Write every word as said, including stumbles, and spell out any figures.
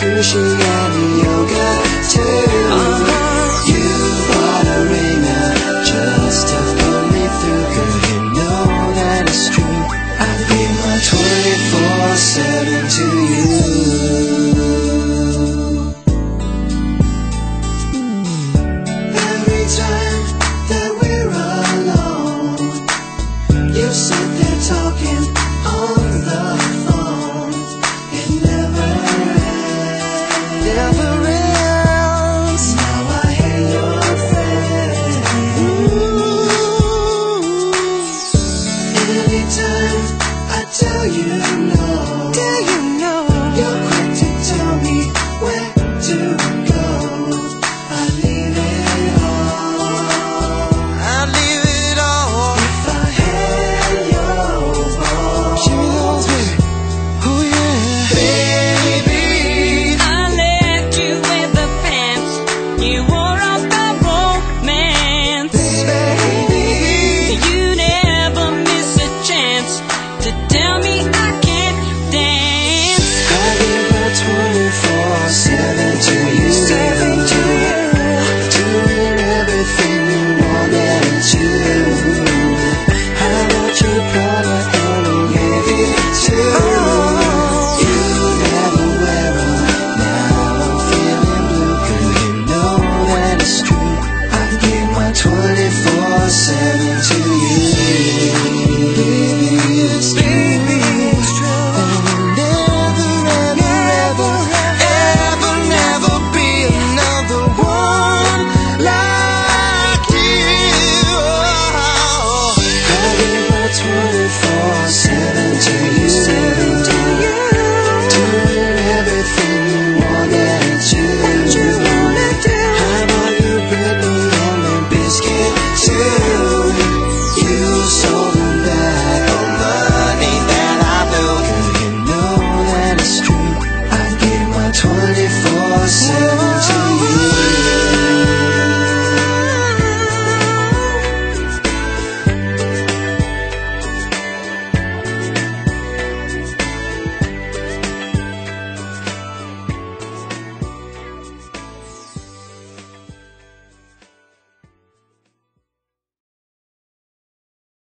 Sushi.